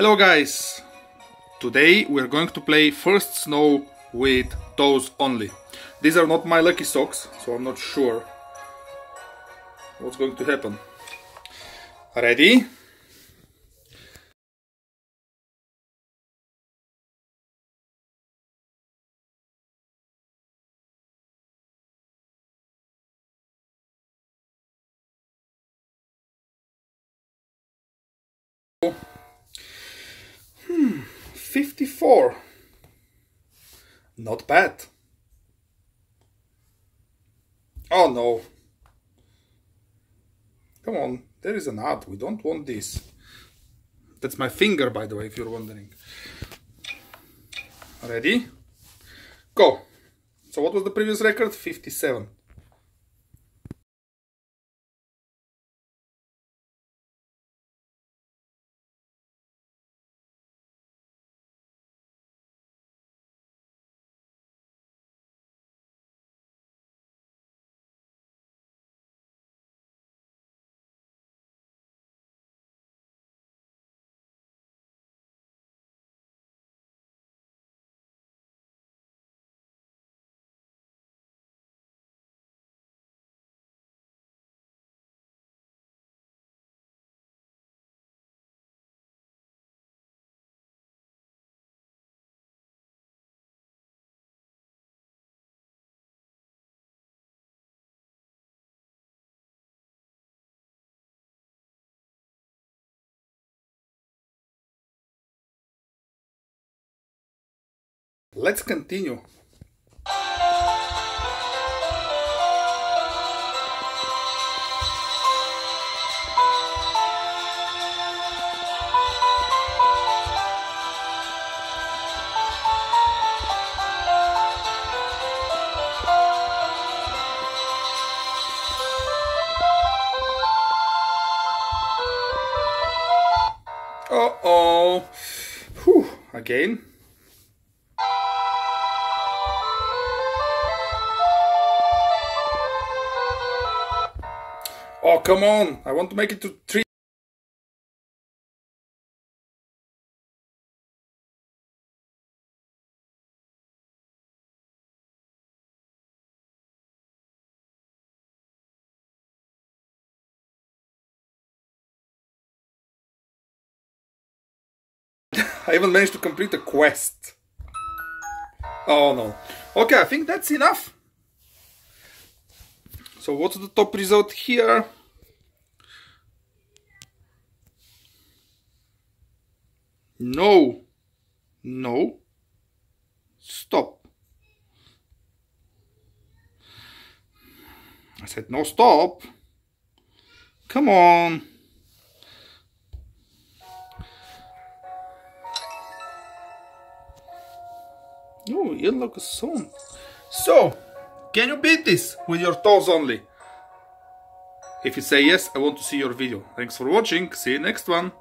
Hello guys! Today we're going to play First Snow with toes only. These are not my lucky socks, so I'm not sure what's going to happen. Ready? Oh. 54. Not bad. Oh no. Come on, there is an ad. We don't want this. That's my finger, by the way, if you're wondering. Ready? Go. So what was the previous record? 57. Let's continue. Uh-oh. Whew, again. Oh, come on! I want to make it to 3. I even managed to complete a quest. Oh no. Okay, I think that's enough. So what's the top result here? No. Stop. I said no stop. Come on. No, you look a song. So, can you beat this with your toes only? If you say yes, I want to see your video. Thanks for watching. See you next one.